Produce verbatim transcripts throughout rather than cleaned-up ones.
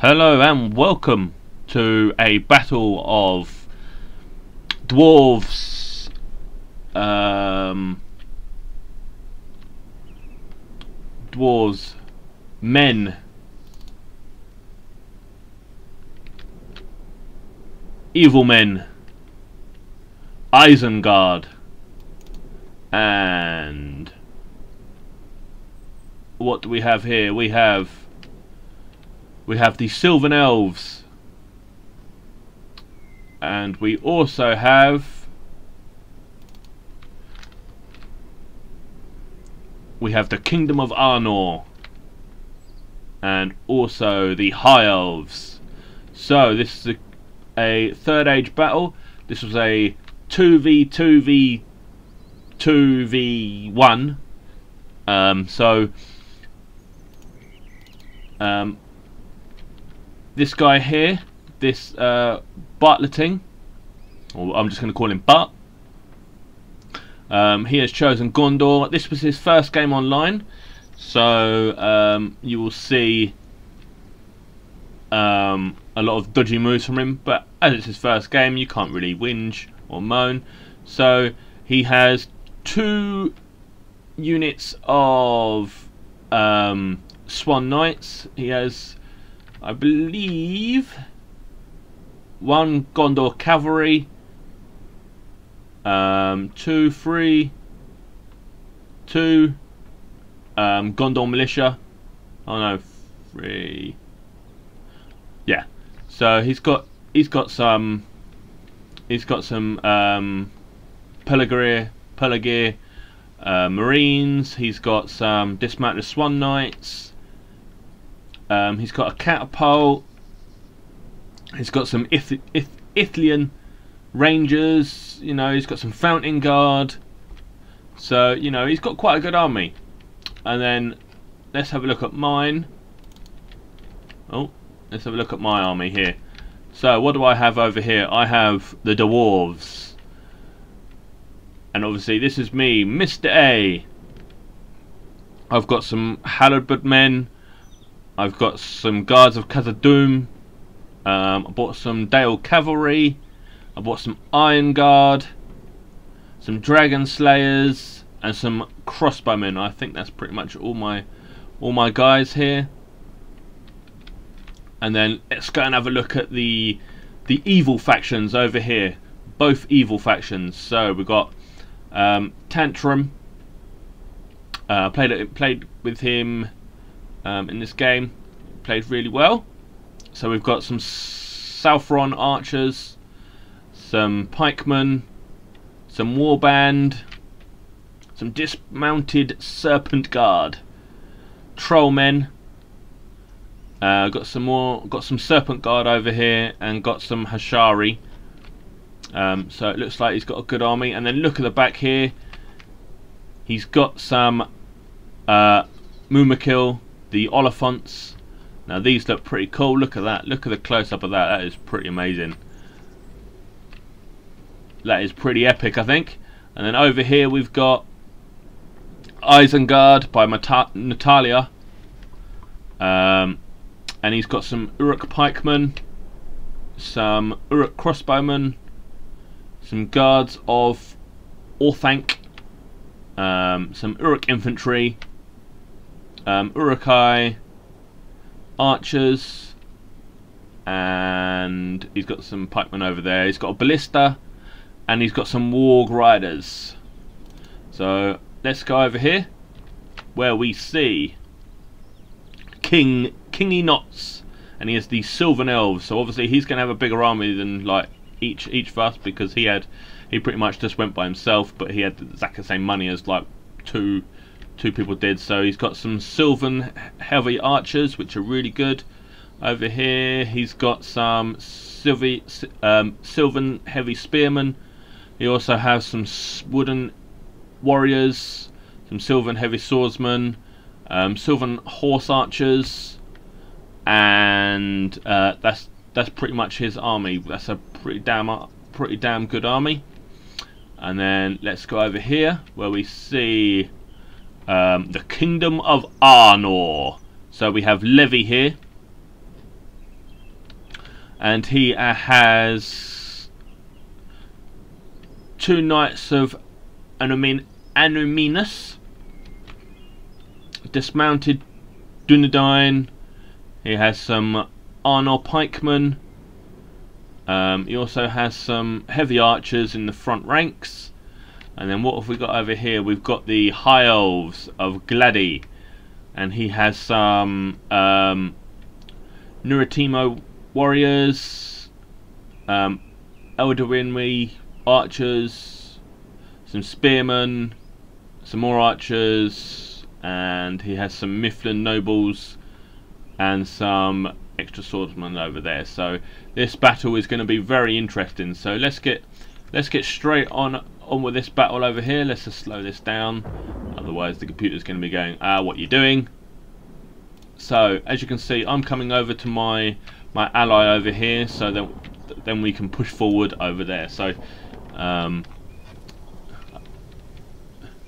Hello and welcome to a battle of dwarves, um, dwarves, men, evil men, Isengard, and what do we have here? We have We have the Silvan Elves, and we also have we have the Kingdom of Arnor, and also the High Elves. So this is a, a Third Age battle. This was a two v two v two v one. Um, so. Um, This guy here, this uh, Bartlanton, or I'm just going to call him Bart. Um, he has chosen Gondor. This was his first game online, so um, you will see um, a lot of dodgy moves from him. But as it's his first game, you can't really whinge or moan. So he has two units of um, Swan Knights. He has, I believe, one Gondor cavalry, um, two, three, two um, Gondor militia. Oh no, three. Yeah. So he's got he's got some he's got some um, Pelargir Pelargir uh, Marines. He's got some dismounted Swan Knights. Um, he's got a catapult. He's got some Ith Ith Ithilien rangers. You know, he's got some fountain guard. So you know, he's got quite a good army. And then let's have a look at mine. Oh, let's have a look at my army here. So what do I have over here? I have the dwarves, and obviously this is me, Mister A. I've got some halberd men. I've got some guards of Khazad-dûm. Um, I bought some Dale cavalry. I bought some Iron Guard, some Dragon Slayers, and some crossbowmen. I think that's pretty much all my all my guys here. And then let's go and have a look at the the evil factions over here. Both evil factions. So we've got um, Tantrum. Uh, played played with him. Um, in this game, played really well. So we've got some Southron archers, some pikemen, some warband, some dismounted serpent guard, trollmen. Uh, got some more, got some serpent guard over here, and got some Hashari. Um, so it looks like he's got a good army. And then look at the back here. He's got some uh, Mumakil. The Oliphants. Now these look pretty cool. Look at that. Look at the close-up of that. That is pretty amazing. That is pretty epic, I think. And then over here we've got Isengard by Mata Natalia. Um, and he's got some Uruk pikemen, some Uruk crossbowmen, some guards of Orthanc, um, some Uruk infantry, Um, Uruk-hai archers, and he's got some pikemen over there. He's got a ballista, and he's got some warg riders. So let's go over here, where we see King Kingy Knots, and he is the Silvan Elves. So obviously he's going to have a bigger army than like each each of us, because he had he pretty much just went by himself, but he had exactly the same money as like two. Two people did. So he's got some Sylvan heavy archers, which are really good. Over here he's got some Sylvi, um, Sylvan heavy spearmen. He also has some wooden warriors, some Sylvan heavy swordsmen, um, Sylvan horse archers, and uh, that's that's pretty much his army. That's a pretty damn pretty damn good army. And then let's go over here where we see Um, the Kingdom of Arnor. So we have Levi here. and he uh, has two knights of Anúmin Anúminas, dismounted Dunedain. He has some Arnor pikemen. Um, he also has some heavy archers in the front ranks. And then what have we got over here? We've got the High Elves of Glady, and he has some um, Nuretimo warriors, um, Eldewinwi archers, some spearmen, some more archers, and he has some Mifflin nobles and some extra swordsmen over there. So this battle is going to be very interesting. So let's get let's get straight on on with this battle over here. Let's just slow this down, otherwise the computer's going to be going, ah, what are you doing? So as you can see, I'm coming over to my my ally over here, so that then we can push forward over there. So um,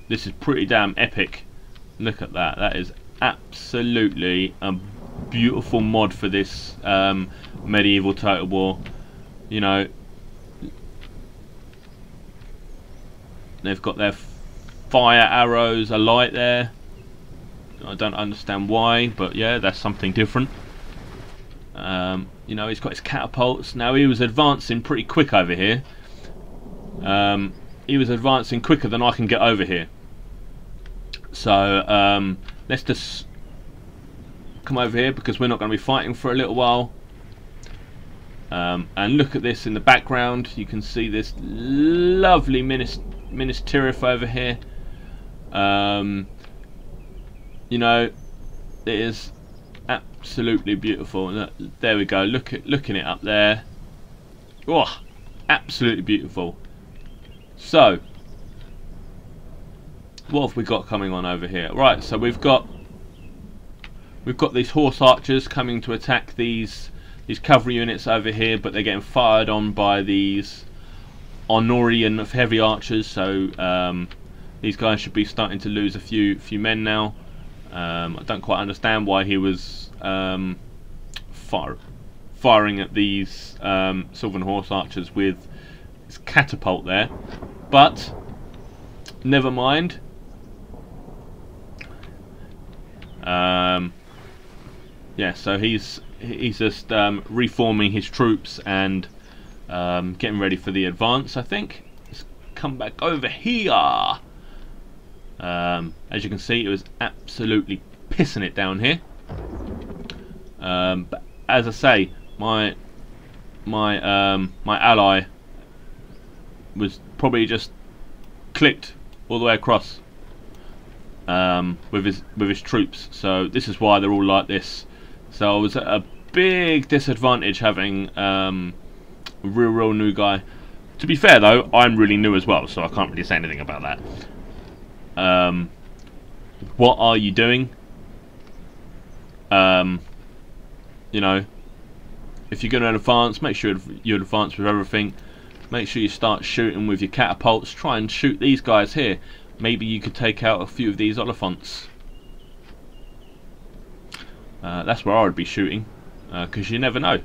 this is pretty damn epic. Look at that. That is absolutely a beautiful mod for this um, medieval Total War. You know, they've got their fire arrows alight there. I don't understand why, but yeah, that's something different. Um, you know, he's got his catapults. Now he was advancing pretty quick over here. Um, he was advancing quicker than I can get over here. So um, let's just come over here, because we're not going to be fighting for a little while. Um, and look at this in the background. You can see this lovely Minas Minas Tirith over here. Um, you know, it is absolutely beautiful. Look, there we go. Look at looking it up there. Oh, absolutely beautiful. So, what have we got coming on over here? Right. So we've got we've got these horse archers coming to attack these these cavalry units over here, but they're getting fired on by these Arnorian of heavy archers. So um, these guys should be starting to lose a few few men now. Um, I don't quite understand why he was um, fire, firing at these um, Silvan horse archers with his catapult there, but never mind. Um, yeah, so he's he's just um, reforming his troops and um, getting ready for the advance, I think. Let's come back over here. Um, as you can see, it was absolutely pissing it down here. Um, but as I say, my my um, my ally was probably just clicked all the way across um, with his with his troops. So this is why they're all like this. So I was at a big disadvantage having um, a real, real new guy. To be fair though, I'm really new as well, so I can't really say anything about that. Um, what are you doing? Um, you know, if you're going to advance, make sure you advance with everything. Make sure you start shooting with your catapults. Try and shoot these guys here. Maybe you could take out a few of these Oliphants. Uh, that's where I would be shooting, because uh, you never know.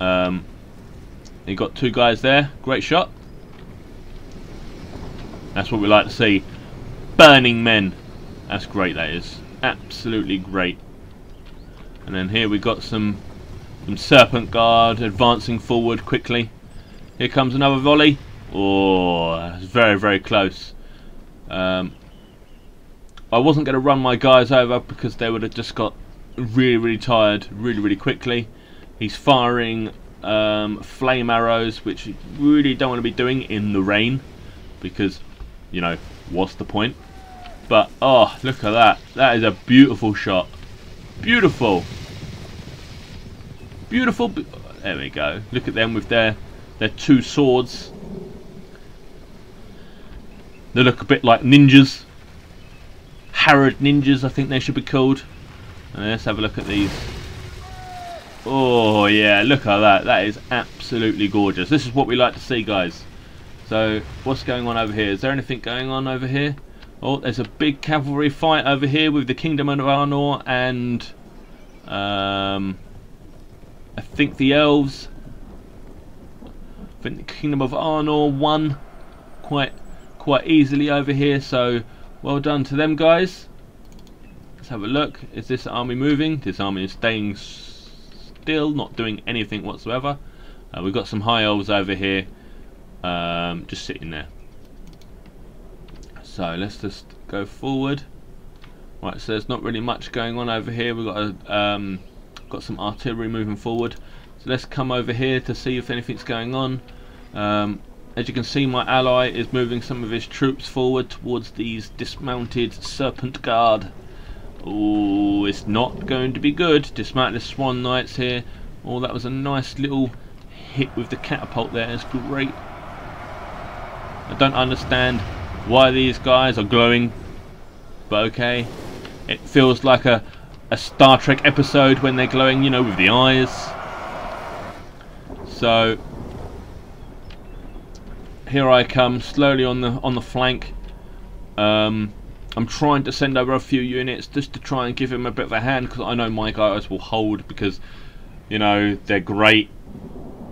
Um, You got two guys there. Great shot. That's what we like to see. Burning men. That's great, that is. Absolutely great. And then here we got some, some Serpent Guard advancing forward quickly. Here comes another volley. Oh, that's very, very close. Um, I wasn't going to run my guys over because they would have just got really, really tired really, really quickly. He's firing Um, flame arrows, which you really don't want to be doing in the rain, because, you know, what's the point? But oh, look at that. That is a beautiful shot. Beautiful. Beautiful. Be there we go. Look at them with their their two swords. They look a bit like ninjas. Harad ninjas, I think they should be called. And let's have a look at these. Oh yeah, look at that. That is absolutely gorgeous. This is what we like to see, guys. So what's going on over here? Is there anything going on over here? Oh, there's a big cavalry fight over here with the Kingdom of Arnor and um, I think the Elves. I think the Kingdom of Arnor won quite quite easily over here, so well done to them guys. Let's have a look. Is this army moving? This army is staying still, not doing anything whatsoever. Uh, we've got some High Elves over here, um, just sitting there. So let's just go forward. Right, so there's not really much going on over here. We've got a, um, got some artillery moving forward. So let's come over here to see if anything's going on. Um, as you can see, my ally is moving some of his troops forward towards these dismounted Serpent Guard. Oh, it's not going to be good. Dismounted Swan Knights here. Oh, that was a nice little hit with the catapult there. It's great. I don't understand why these guys are glowing, but okay, it feels like a, a Star Trek episode when they're glowing, you know, with the eyes. So here I come slowly on the on the flank. um, I'm trying to send over a few units just to try and give him a bit of a hand, because I know my guys will hold, because you know they're great.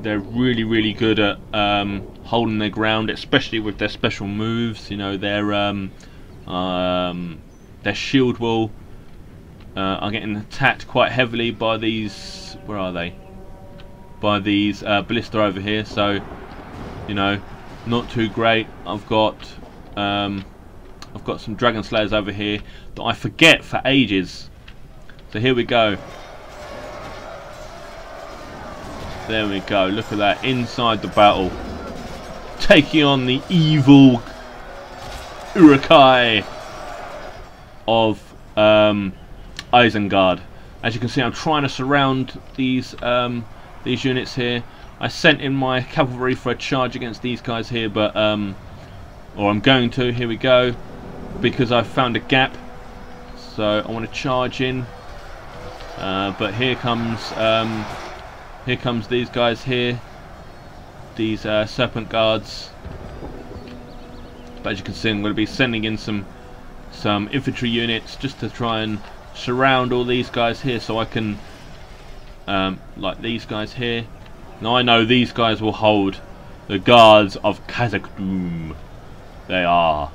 They're really, really good at um, holding their ground, especially with their special moves. You know, their um, um, their shield will uh, are getting attacked quite heavily by these. Where are they? By these uh, ballista over here. So, you know, not too great. I've got um, I've got some dragon slayers over here that I forget for ages. So here we go. There we go, look at that, inside the battle. Taking on the evil Uruk-hai of um, Isengard. As you can see, I'm trying to surround these um, these units here. I sent in my cavalry for a charge against these guys here, but um, or I'm going to, here we go, because I found a gap. So I want to charge in, uh, but here comes... Um, Here comes these guys here, these uh, serpent guards. But as you can see, I'm going to be sending in some some infantry units just to try and surround all these guys here, so I can um, like these guys here. Now I know these guys will hold. The guards of Khazad-dûm. They are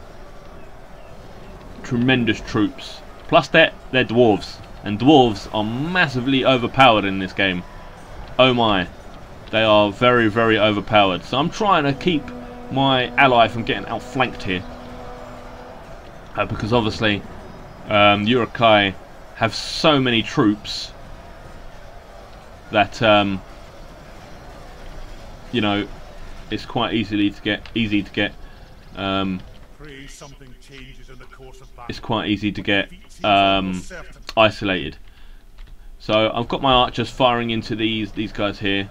tremendous troops. Plus they're they're dwarves, and dwarves are massively overpowered in this game. Oh my, they are very, very overpowered. So I'm trying to keep my ally from getting outflanked here, uh, because obviously um, Uruk-hai have so many troops that um, you know it's quite easily to get easy to get. Um, it's quite easy to get um, isolated. So I've got my archers firing into these these guys here,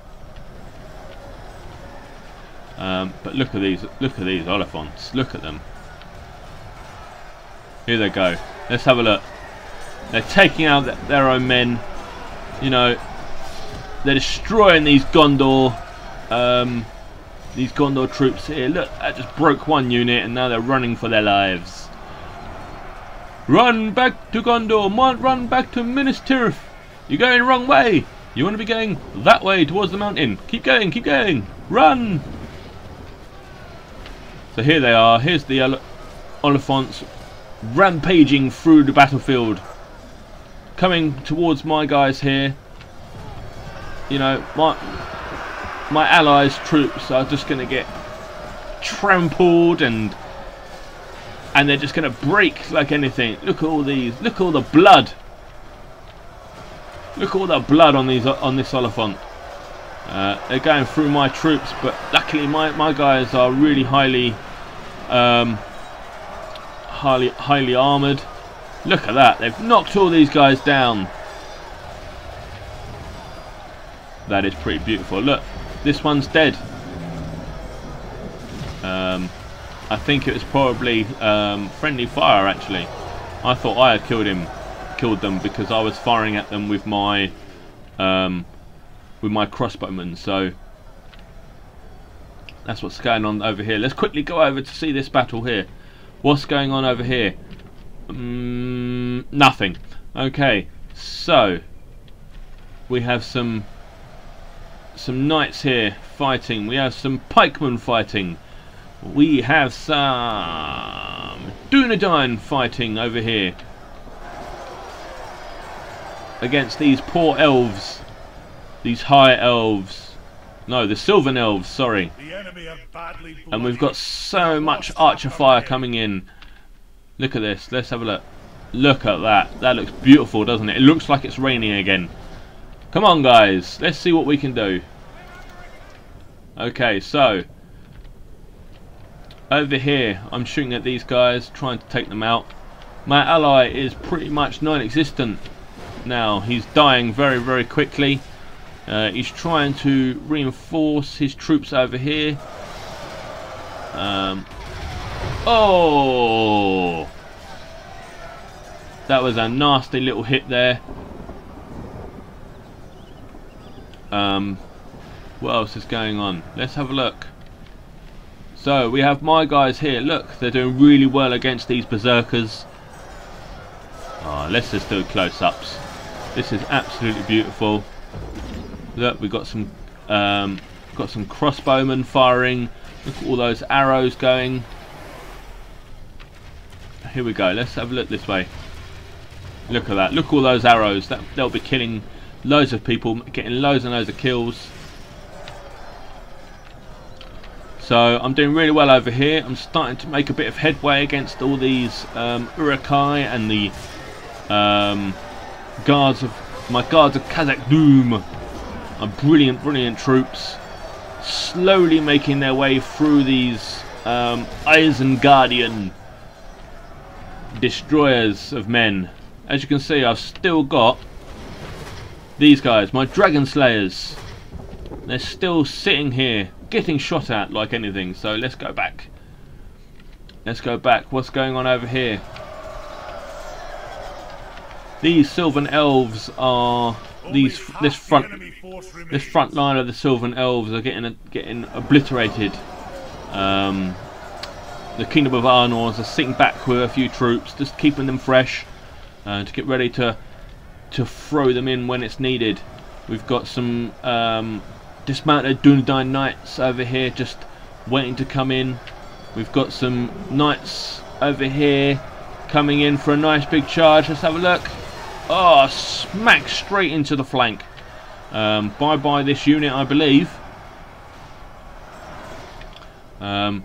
um, but look at these look at these Oliphants. Look at them. Here they go. Let's have a look. They're taking out th their own men. You know, they're destroying these Gondor um, these Gondor troops here. Look, that just broke one unit, and now they're running for their lives. Run back to Gondor, run back to Minas Tirith. You're going the wrong way. You want to be going that way towards the mountain. Keep going, keep going. Run. So here they are. Here's the Oliphants rampaging through the battlefield, coming towards my guys here. You know, my my allies' troops are just going to get trampled, and and they're just going to break like anything. Look at all these. Look at all the blood. Look at all that blood on these on this Oliphant. Uh, they're going through my troops, but luckily my, my guys are really highly, um, highly highly armoured. Look at that! They've knocked all these guys down. That is pretty beautiful. Look, this one's dead. Um, I think it was probably um, friendly fire. Actually, I thought I had killed him. Killed them because I was firing at them with my um, with my crossbowmen. So that's what's going on over here. Let's quickly go over to see this battle here. What's going on over here? Mm, nothing. Okay, so we have some some knights here fighting. We have some pikemen fighting. We have some Dunedain fighting over here against these poor elves, these high elves. No, the Silvan Elves, sorry. And we've got so much archer fire coming in. Look at this. Let's have a look. Look at that. That looks beautiful, doesn't it? It looks like it's raining again. Come on, guys. Let's see what we can do. Okay, so over here, I'm shooting at these guys, trying to take them out. My ally is pretty much non-existent now. He's dying very, very quickly. Uh, he's trying to reinforce his troops over here. Um, oh! That was a nasty little hit there. Um, what else is going on? Let's have a look. So, we have my guys here. Look, they're doing really well against these berserkers. Oh, let's just do close-ups. This is absolutely beautiful. Look, we've got some um, got some crossbowmen firing. Look at all those arrows going. Here we go. Let's have a look this way. Look at that. Look at all those arrows. That they'll be killing loads of people, getting loads and loads of kills. So I'm doing really well over here. I'm starting to make a bit of headway against all these um, Uruk-hai and the um, guards of my guards of Khazad-dûm. Are brilliant, brilliant troops, slowly making their way through these um, Isengardian destroyers of men. As you can see, I've still got these guys, my dragon slayers. They're still sitting here, getting shot at like anything. So let's go back. Let's go back. What's going on over here? These Silvan Elves are. These this front this front line of the Silvan Elves are getting getting obliterated. Um, the Kingdom of Arnor are sitting back with a few troops, just keeping them fresh uh, to get ready to to throw them in when it's needed. We've got some um, dismounted Dunedain knights over here, just waiting to come in. We've got some knights over here coming in for a nice big charge. Let's have a look. Oh, smack straight into the flank. Um, bye bye this unit, I believe. Um,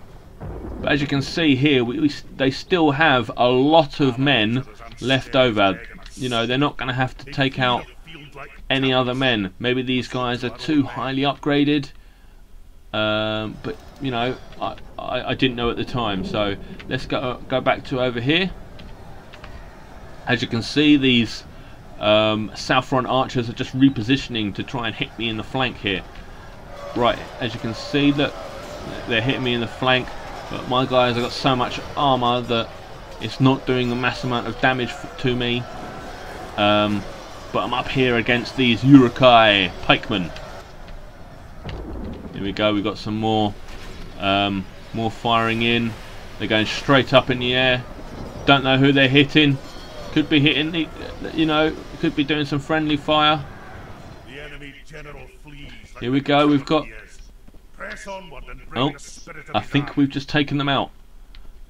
but as you can see here, we, we, they still have a lot of men left over. You know, they're not going to have to take out any other men. Maybe these guys are too highly upgraded. Um, but, you know, I, I, I didn't know at the time. So let's go, go back to over here. As you can see, these Um, South Front archers are just repositioning to try and hit me in the flank here. Right, as you can see, look, they're hitting me in the flank, but my guys have got so much armour that it's not doing a mass amount of damage to me. Um, but I'm up here against these Uruk-hai pikemen. Here we go, we've got some more, um, more firing in. They're going straight up in the air. Don't know who they're hitting. Could be hitting the, you know, could be doing some friendly fire. The enemy general flees like here we go, we've got. Press onward and bring oh, the spirit of I think arm. We've just taken them out.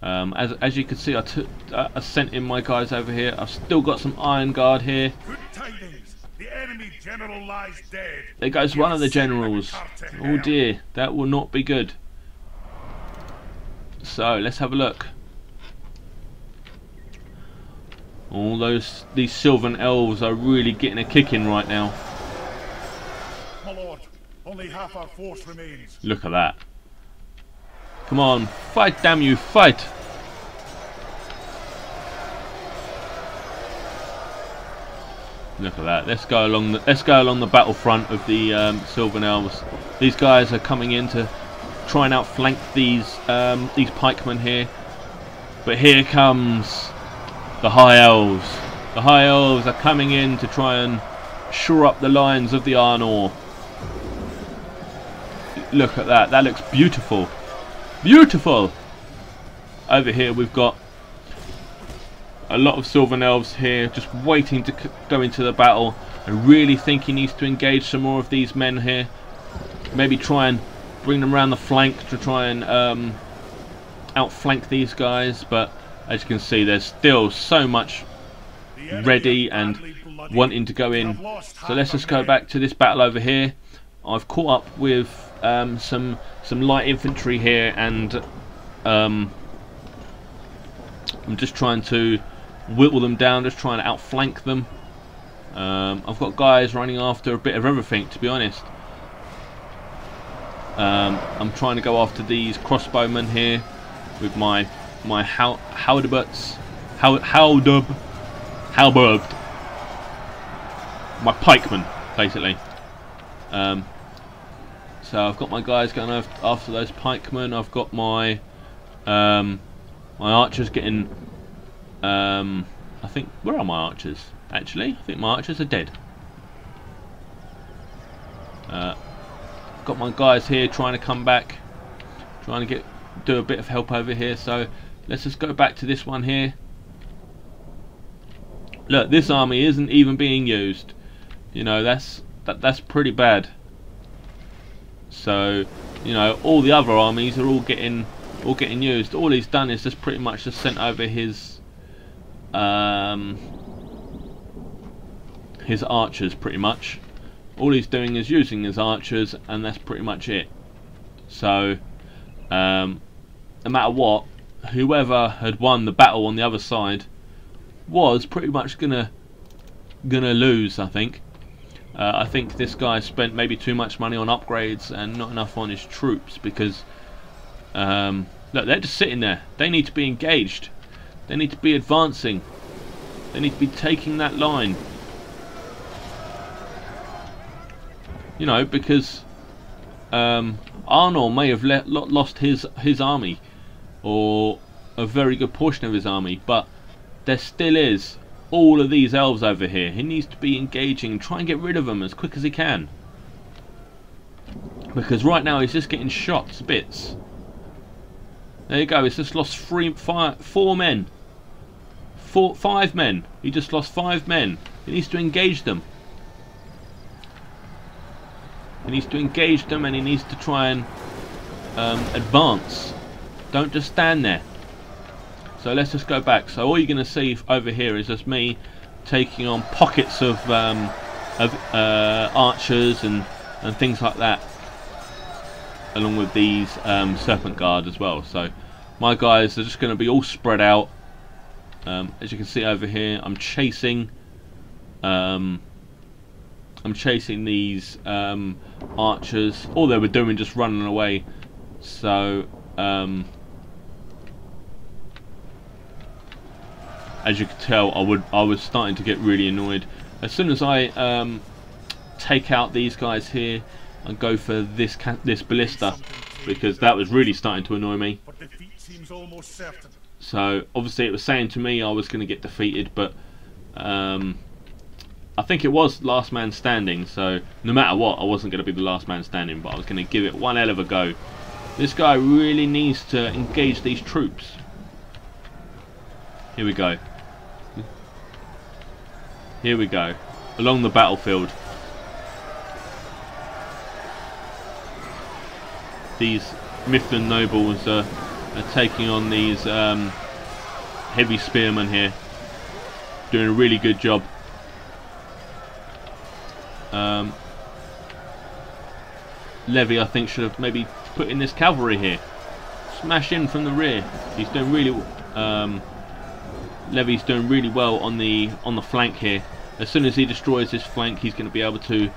Um, as as you can see, I took, uh, I sent in my guys over here. I've still got some Iron Guard here. Good tidings. The enemy general lies dead. There goes one of the generals. Oh dear, that will not be good. So let's have a look. All those these Silvan Elves are really getting a kick in right now. My lord, only half our force remains. Look at that. Come on, fight, damn you, fight. Look at that. Let's go along the let's go along the battlefront of the um, Silvan Elves. These guys are coming in to try and outflank these um, these pikemen here. But here comes the High Elves. The High Elves are coming in to try and shore up the lines of the Arnor. Look at that. That looks beautiful. Beautiful! Over here we've got a lot of Silvan Elves here just waiting to go into the battle. I really think he needs to engage some more of these men here. Maybe try and bring them around the flank to try and um, outflank these guys. But as you can see, there's still so much ready and wanting to go in. So let's just go back to this battle over here. I've caught up with um, some some light infantry here, and um, I'm just trying to whittle them down, just trying to outflank them. Um, I've got guys running after a bit of everything, to be honest. Um, I'm trying to go after these crossbowmen here with my my hal halberds, hal halberd, halberd, my pikemen, basically. Um, so I've got my guys going after those pikemen. I've got my um, my archers getting. Um, I think where are my archers? Actually, I think my archers are dead. Uh, got my guys here trying to come back, trying to get do a bit of help over here. So let's just go back to this one here. Look, this army isn't even being used. You know, that's that that's pretty bad. So, you know, all the other armies are all getting all getting used. All he's done is just pretty much just sent over his um his archers, pretty much. All he's doing is using his archers, and that's pretty much it. So um no matter what, whoever had won the battle on the other side was pretty much gonna gonna lose, I think. Uh, I think this guy spent maybe too much money on upgrades and not enough on his troops, because um, look, they're just sitting there. They need to be engaged. They need to be advancing. They need to be taking that line. You know, because um, Arnor may have let, lost his his army, or a very good portion of his army, but there still is all of these elves over here. He needs to be engaging, try and get rid of them as quick as he can, because right now he's just getting shot to bits. There you go, he's just lost three, five, four men, four, five men. He just lost five men. He needs to engage them. He needs to engage them, and he needs to try and um, advance. Don't just stand there. So let's just go back. So all you're going to see over here is just me taking on pockets of, um, of uh, archers and, and things like that, along with these um, serpent guard as well. So my guys are just going to be all spread out. Um, as you can see over here, I'm chasing. Um, I'm chasing these um, archers. All they were doing just running away. So. Um, As you can tell, I would I was starting to get really annoyed. As soon as I um, take out these guys here and go for this ca this ballista, because that was really starting to annoy me. So obviously it was saying to me I was going to get defeated, but um, I think it was last man standing. So no matter what, I wasn't going to be the last man standing, but I was going to give it one hell of a go. This guy really needs to engage these troops. Here we go. Here we go, along the battlefield. These Mifflin nobles are, are taking on these um, heavy spearmen here. Doing a really good job. Um, Levi, I think, should have maybe put in this cavalry here. Smash in from the rear. He's doing really... Um, Levi's doing really well on the on the flank here. As soon as he destroys this flank, he's going to be able to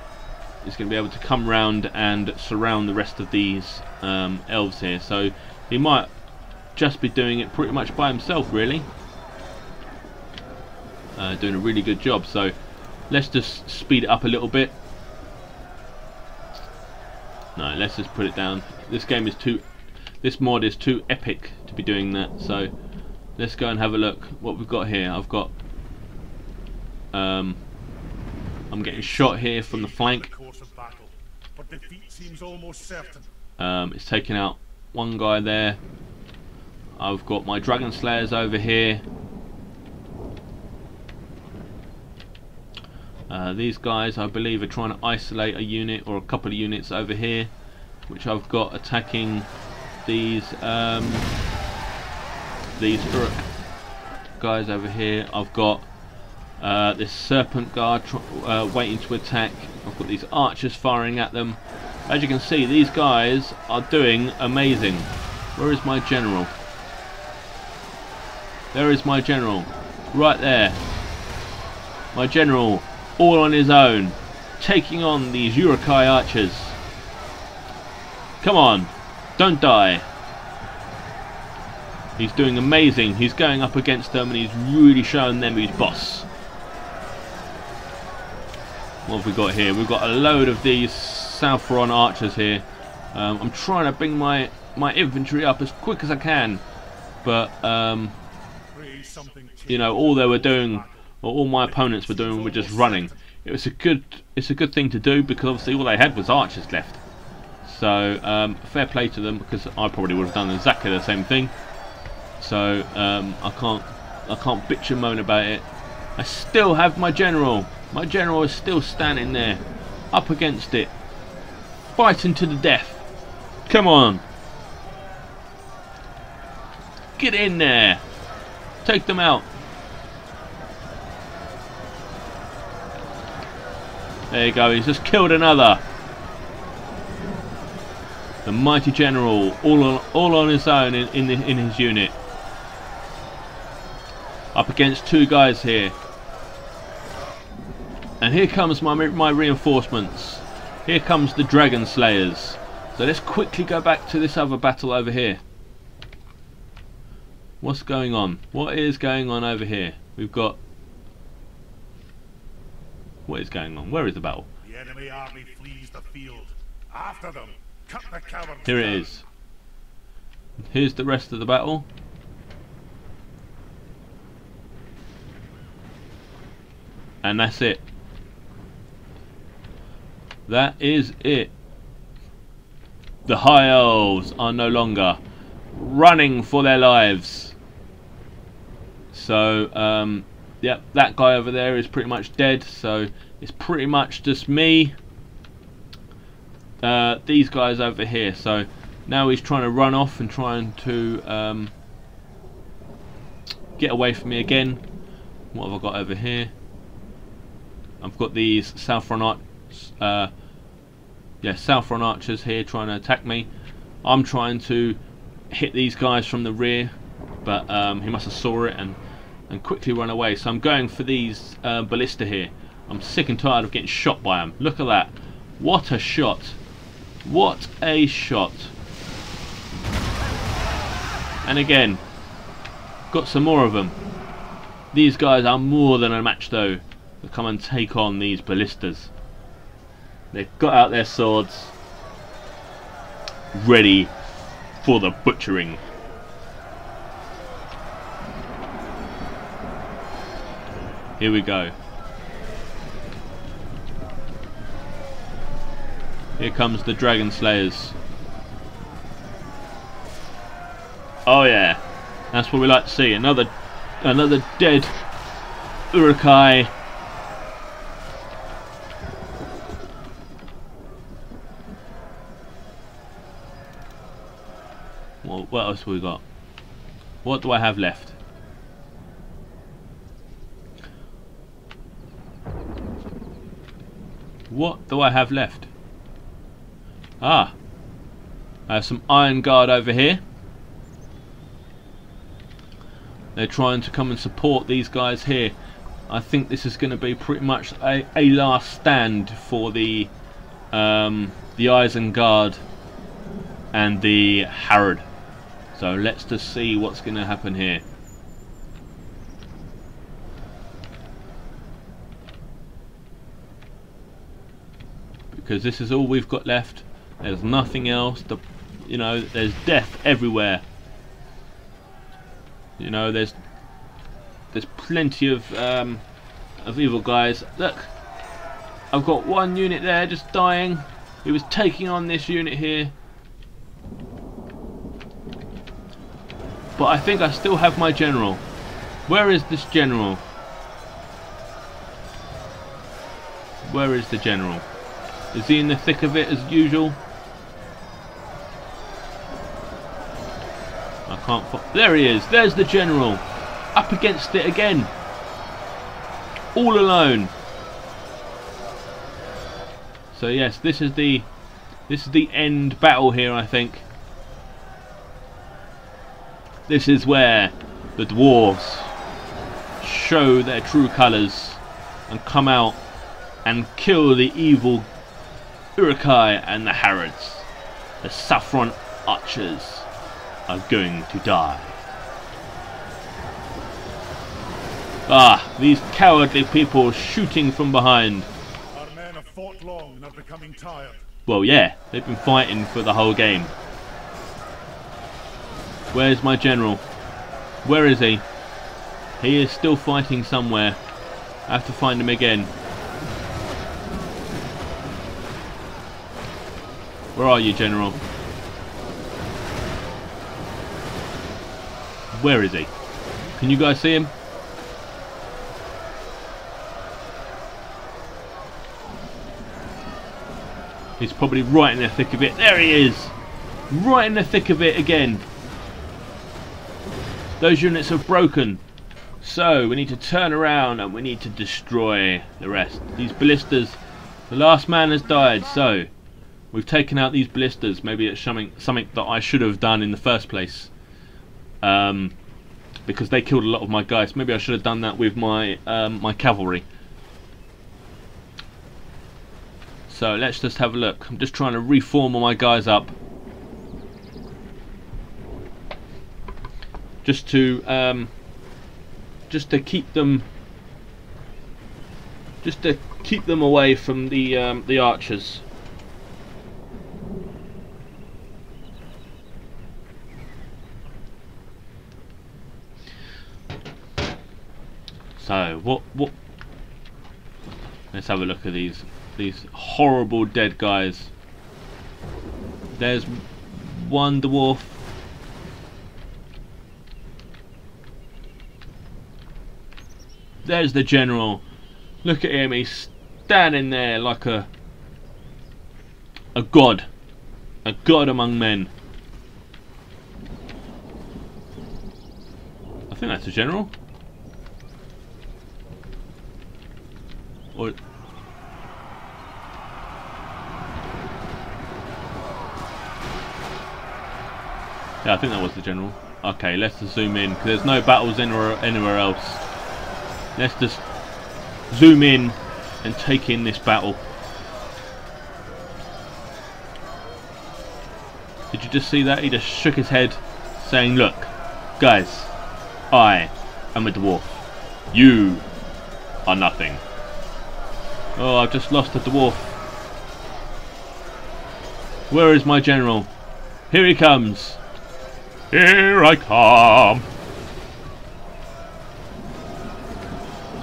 he's going to be able to come round and surround the rest of these um, elves here. So he might just be doing it pretty much by himself, really. Uh, doing a really good job. So let's just speed it up a little bit. No, let's just put it down. This game is too. This mod is too epic to be doing that. So. Let's go and have a look what we've got here. I've got um, I'm getting shot here from the flank. Um, it's taking out one guy there. I've got my dragon slayers over here. Uh, these guys I believe are trying to isolate a unit or a couple of units over here, which I've got attacking these um, these Uruk guys over here. I've got uh, this serpent guard tr uh, waiting to attack. I've got these archers firing at them. As you can see, these guys are doing amazing. Where is my general? There is my general, right there. My general, all on his own, taking on these Uruk-hai archers. Come on, don't die. He's doing amazing. He's going up against them and he's really showing them who's boss. What have we got here? We've got a load of these Southron archers here. Um, I'm trying to bring my, my infantry up as quick as I can, but um, you know, all they were doing, or all my opponents were doing, were just running. It was a good, it's a good thing to do, because obviously all they had was archers left. So um, fair play to them, because I probably would have done exactly the same thing. So um, I can't, I can't bitch and moan about it. I still have my general. My general is still standing there, up against it, fighting to the death. Come on, get in there, take them out. There you go, he's just killed another. The mighty general, all on, all on his own in, in, the, in his unit. Up against two guys here. And here comes my, my reinforcements. Here comes the dragon slayers. So let's quickly go back to this other battle over here. What's going on? What is going on over here? We've got... What is going on? Where is the battle? The enemy army flees the field. After them, cut the cavern. Here it is. Here's the rest of the battle. And that's it. That is it. The High Elves are no longer running for their lives. So, um... yep, that guy over there is pretty much dead, so it's pretty much just me, uh, these guys over here. So now he's trying to run off and trying to um, get away from me again. What have I got over here? I've got these Southron archers, uh, yeah, Southron archers here trying to attack me. I'm trying to hit these guys from the rear, but um, he must have saw it and and quickly run away. So I'm going for these uh, ballista here. I'm sick and tired of getting shot by them. Look at that. What a shot. What a shot. And again, got some more of them. These guys are more than a match though. They'll come and take on these ballistas. They've got out their swords, ready for the butchering. Here we go. Here comes the dragon slayers. Oh yeah, that's what we like to see. Another, another dead Uruk-hai. Well, what else have we got? What do I have left? What do I have left? Ah, I have some Isengard over here. They're trying to come and support these guys here. I think this is going to be pretty much a, a last stand for the um, the Isengard and the Harad. So let's just see what's going to happen here. Because this is all we've got left. There's nothing else to, you know, there's death everywhere. You know, there's there's plenty of um, of evil guys. Look, I've got one unit there just dying. He was taking on this unit here. But I think I still have my general. Where is this general? Where is the general? Is he in the thick of it as usual? I can't fo- There he is! There's the general! Up against it again! All alone! So yes, this is the this is the end battle here, I think. This is where the dwarves show their true colours and come out and kill the evil Uruk-hai and the Harads. The Saffron archers are going to die. Ah, these cowardly people shooting from behind. Our men have fought long and are becoming tired. Well, yeah, they've been fighting for the whole game. Where's my general? Where is he? He is still fighting somewhere. I have to find him again. Where are you, general? Where is he? Can you guys see him? He's probably right in the thick of it. There he is! Right in the thick of it again. Those units are broken, so we need to turn around and we need to destroy the rest. These ballistas, the last man has died, so we've taken out these ballistas. Maybe it's something, something that I should have done in the first place, um, because they killed a lot of my guys. Maybe I should have done that with my um, my cavalry. So let's just have a look. I'm just trying to reform all my guys up. Just to, um, just to keep them, just to keep them away from the um, the archers. So what? What? Let's have a look at these these horrible dead guys. There's one dwarf. There's the general. Look at him, he's standing there like a a god. A god among men. I think that's a general. Or yeah, I think that was the general. Okay, let's just zoom in, because there's no battles anywhere, anywhere else. Let's just zoom in and take in this battle. Did you just see that? He just shook his head saying, look, guys, I am a dwarf. You are nothing. Oh, I've just lost a dwarf. Where is my general? Here he comes. Here I come.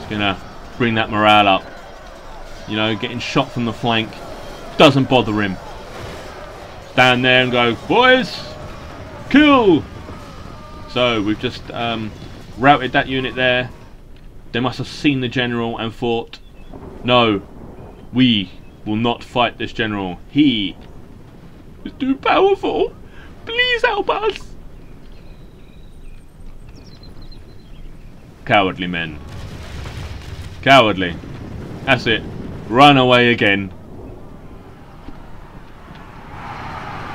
Gonna bring that morale up. You know, getting shot from the flank doesn't bother him. Stand there and go, boys, kill. So we've just um, routed that unit there. They must have seen the general and thought, no, we will not fight this general. He is too powerful. Please help us. Cowardly men. Cowardly. That's it. Run away again.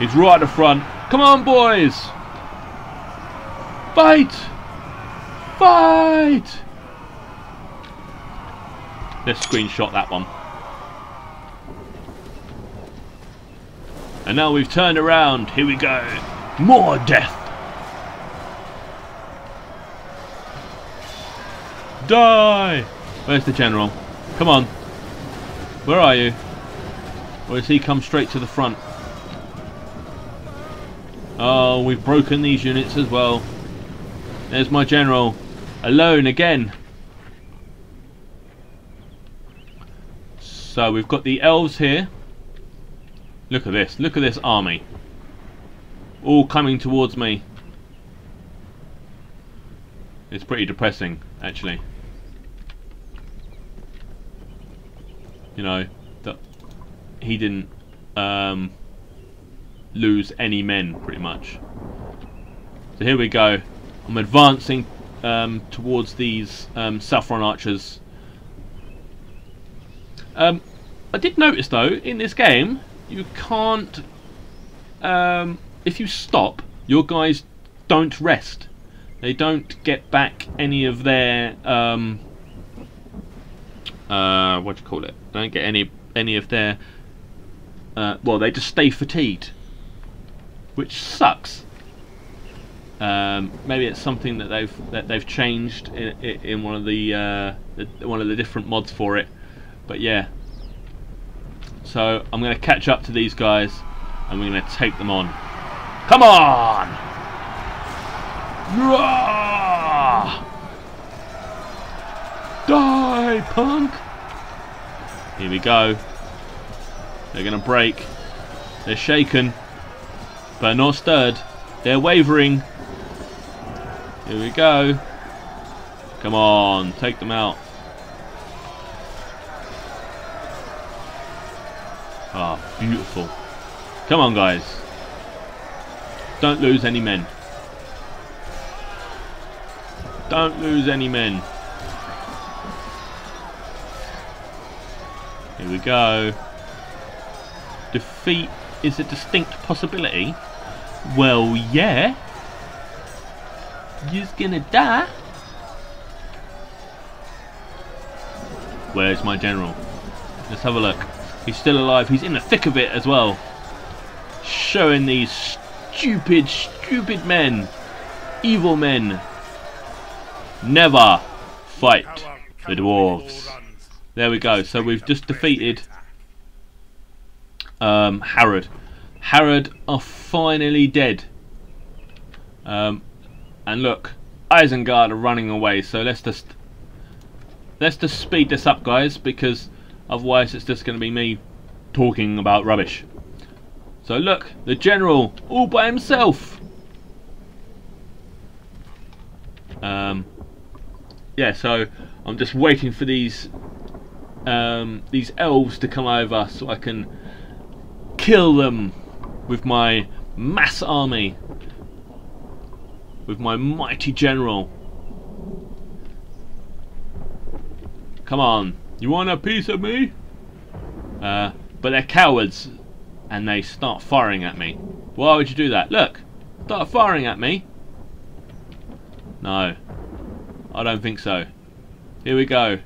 He's right at the front. Come on, boys! Fight! Fight! Let's screenshot that one. And now we've turned around. Here we go. More death! Die! Where's the general? Come on. Where are you? Or has he come straight to the front? Oh, we've broken these units as well. There's my general. Alone again. So we've got the elves here. Look at this. Look at this army. All coming towards me. It's pretty depressing, actually. You know, that he didn't um, lose any men, pretty much. So here we go. I'm advancing um, towards these um, Saffron archers. Um, I did notice, though, in this game, you can't... Um, if you stop, your guys don't rest. They don't get back any of their... Um, uh, what do you call it? They don't get any any of their... Uh, well, they just stay fatigued. Which sucks. Um, maybe it's something that they've that they've changed in, in one of the uh, one of the different mods for it. But yeah. So I'm going to catch up to these guys, and we're going to take them on. Come on! Roar! Die, punk! Here we go. They're going to break. They're shaken, but not stirred. They're wavering. Here we go. Come on, take them out. Ah, beautiful. Come on, guys. Don't lose any men. Don't lose any men. Here we go. Defeat is a distinct possibility. Well, yeah. You're gonna die. Where's my general? Let's have a look. He's still alive. He's in the thick of it as well. Showing these stupid, stupid men. Evil men. Never fight the dwarves. There we go. So we've just defeated um, Harad. Harad are finally dead. Um, and look, Isengard are running away. So let's just let's just speed this up, guys, because otherwise it's just going to be me talking about rubbish. So look, the general all by himself. Um, yeah, so I'm just waiting for these um, these elves to come over so I can kill them with my mass army, with my mighty general. Come on, you want a piece of me? Uh, but they're cowards, and they start firing at me. Why would you do that? Look, start firing at me. No, I don't think so. Here we go.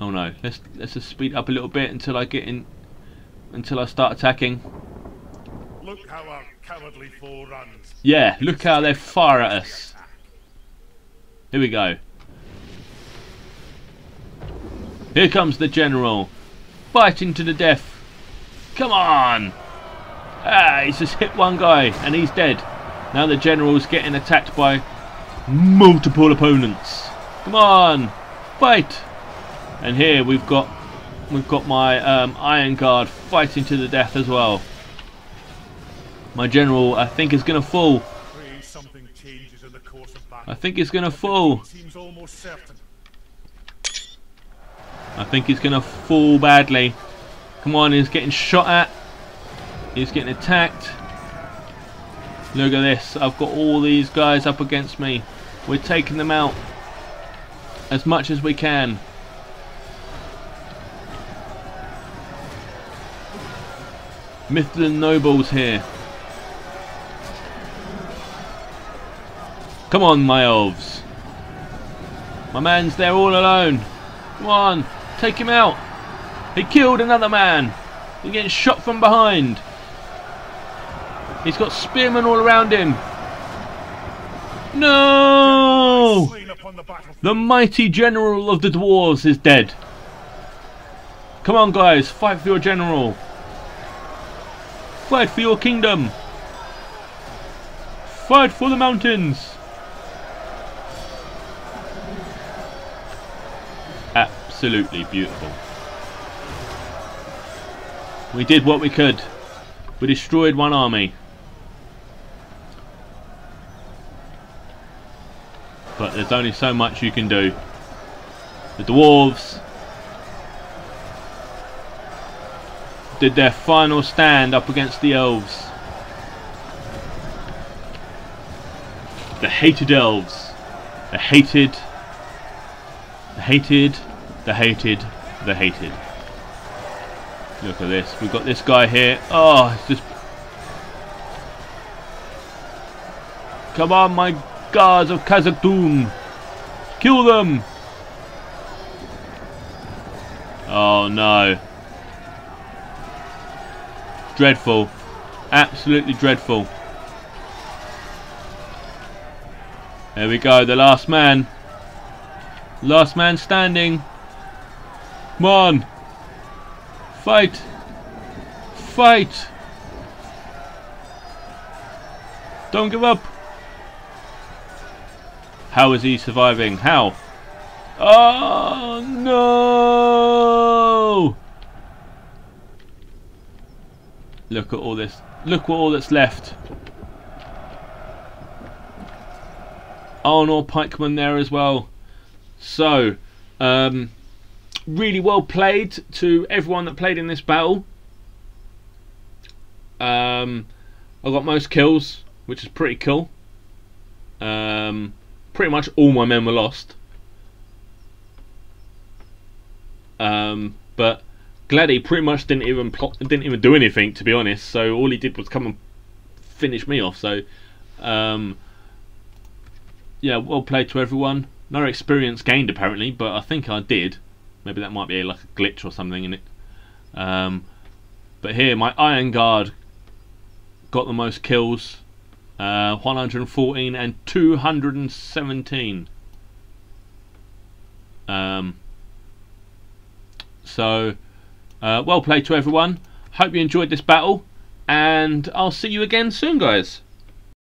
Oh no, let's let's just speed up a little bit until I get in, until I start attacking. Look how our cowardly foe runs. Yeah, look how they fire at us. Here we go. Here comes the general, fighting to the death. Come on! Ah, he's just hit one guy and he's dead. Now the general's getting attacked by multiple opponents. Come on, fight! And here we've got we've got my um, Iron Guard fighting to the death as well. My general, I think, is going to fall. I think he's going to fall. I think he's going to fall badly. Come on, he's getting shot at. He's getting attacked. Look at this. I've got all these guys up against me. We're taking them out as much as we can. Mifflin nobles here. Come on, my elves. My man's there all alone. Come on, take him out. He killed another man. He's getting shot from behind. He's got spearmen all around him. No! The mighty general of the dwarves is dead. Come on, guys, fight for your general. Fight for your kingdom. Fight for the mountains. Absolutely beautiful. We did what we could. We destroyed one army. But there's only so much you can do. The dwarves did their final stand up against the elves. The hated elves. The hated, the hated, the hated, the hated. Look at this. We've got this guy here. Oh, it's just... Come on, my guards of Khazad-dûm. Kill them. Oh, no. Dreadful. Absolutely dreadful. There we go, the last man. Last man standing. Come on. Fight. Fight. Don't give up. How is he surviving? How? Oh, no. Look at all this. Look at all that's left. Arnor pikemen there as well. So, um, really well played to everyone that played in this battle. Um, I got most kills, which is pretty cool. Um, pretty much all my men were lost. Um, but Glady pretty much didn't even plot, didn't even do anything, to be honest. So all he did was come and finish me off. So. Um, Yeah, well played to everyone. No experience gained apparently, but I think I did. Maybe that might be like a glitch or something in it. Um, but here, my Isengard got the most kills. Uh, one hundred fourteen and two hundred seventeen. Um, so, uh, well played to everyone. Hope you enjoyed this battle. And I'll see you again soon, guys.